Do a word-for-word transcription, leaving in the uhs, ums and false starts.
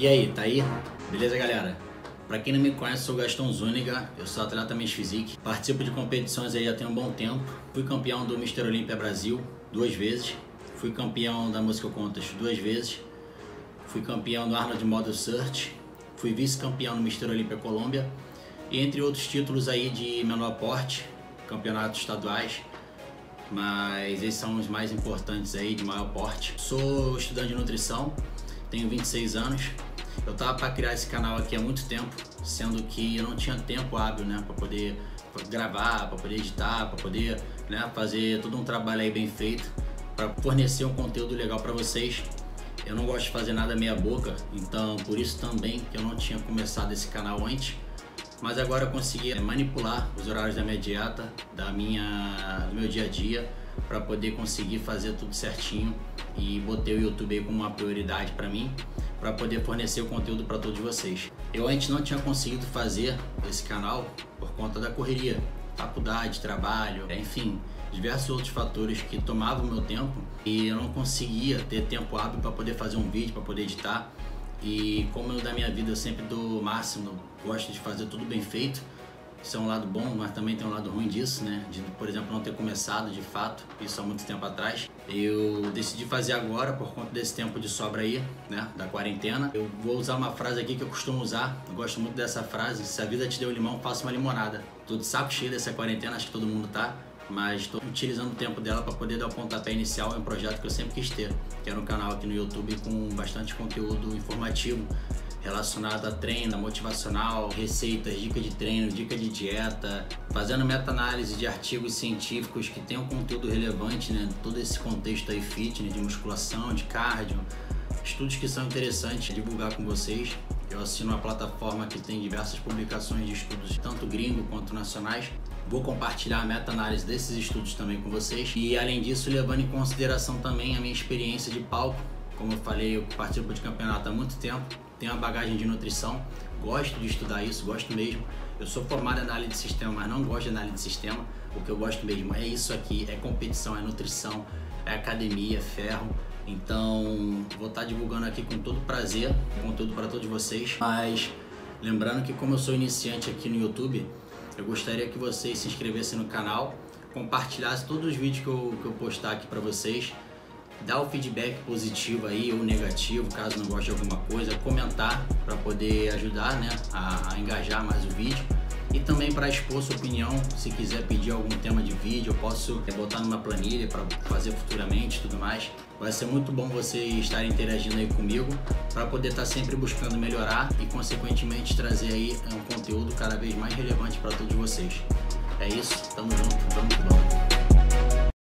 E aí, tá aí? Beleza, galera? Pra quem não me conhece, sou Gaston Zuniga, eu sou atleta Mens Physique, participo de competições aí já tem um bom tempo, fui campeão do Mister Olimpia Brasil duas vezes, fui campeão da Musclecontest duas vezes, fui campeão do Arnold Model Search, fui vice-campeão no Mister Olimpia Colômbia e entre outros títulos aí de menor porte, campeonatos estaduais, mas esses são os mais importantes aí de maior porte. Sou estudante de nutrição, tenho vinte e seis anos. Eu tava para criar esse canal aqui há muito tempo, sendo que eu não tinha tempo hábil, né, para poder pra gravar, para poder editar, para poder, né, fazer todo um trabalho aí bem feito para fornecer um conteúdo legal para vocês. Eu não gosto de fazer nada meia boca, então por isso também que eu não tinha começado esse canal antes. Mas agora eu consegui manipular os horários da minha dieta, da minha, do meu dia a dia, para poder conseguir fazer tudo certinho e botei o YouTube aí como uma prioridade para mim, para poder fornecer o conteúdo para todos vocês. Eu antes não tinha conseguido fazer esse canal por conta da correria, faculdade, trabalho, enfim, diversos outros fatores que tomavam o meu tempo e eu não conseguia ter tempo hábil para poder fazer um vídeo, para poder editar. E como eu da minha vida eu sempre dou o máximo, gosto de fazer tudo bem feito, isso é um lado bom, mas também tem um lado ruim disso, né? De, por exemplo, não ter começado de fato, isso há muito tempo atrás. Eu decidi fazer agora, por conta desse tempo de sobra aí, né? Da quarentena. Eu vou usar uma frase aqui que eu costumo usar, eu gosto muito dessa frase: se a vida te deu limão, faça uma limonada. Tô de saco cheio dessa quarentena, acho que todo mundo tá, mas estou utilizando o tempo dela para poder dar o pontapé inicial em um projeto que eu sempre quis ter, que era um canal aqui no YouTube com bastante conteúdo informativo relacionado a treino, motivacional, receitas, dica de treino, dica de dieta, fazendo meta-análise de artigos científicos que tenham conteúdo relevante, né? Todo esse contexto aí fitness, de musculação, de cardio, estudos que são interessantes divulgar com vocês. Eu assino uma plataforma que tem diversas publicações de estudos, tanto gringo quanto nacionais. Vou compartilhar a meta-análise desses estudos também com vocês. E além disso, levando em consideração também a minha experiência de palco. Como eu falei, eu participo de campeonato há muito tempo, tenho uma bagagem de nutrição, gosto de estudar isso, gosto mesmo. Eu sou formado em análise de sistema, mas não gosto de análise de sistema. O que eu gosto mesmo é isso aqui, é competição, é nutrição, é academia, é ferro. Então, vou estar divulgando aqui com todo prazer, conteúdo para todos vocês. Mas, lembrando que como eu sou iniciante aqui no YouTube, eu gostaria que vocês se inscrevessem no canal, compartilhassem todos os vídeos que eu, que eu postar aqui para vocês, dar o feedback positivo aí ou negativo, caso não goste de alguma coisa, comentar para poder ajudar, né, a, a engajar mais o vídeo. E também para expor sua opinião, se quiser pedir algum tema de vídeo, eu posso botar numa planilha para fazer futuramente e tudo mais. Vai ser muito bom vocês estarem interagindo aí comigo, para poder estar sempre buscando melhorar e consequentemente trazer aí um conteúdo cada vez mais relevante para todos vocês. É isso, tamo junto, tamo junto.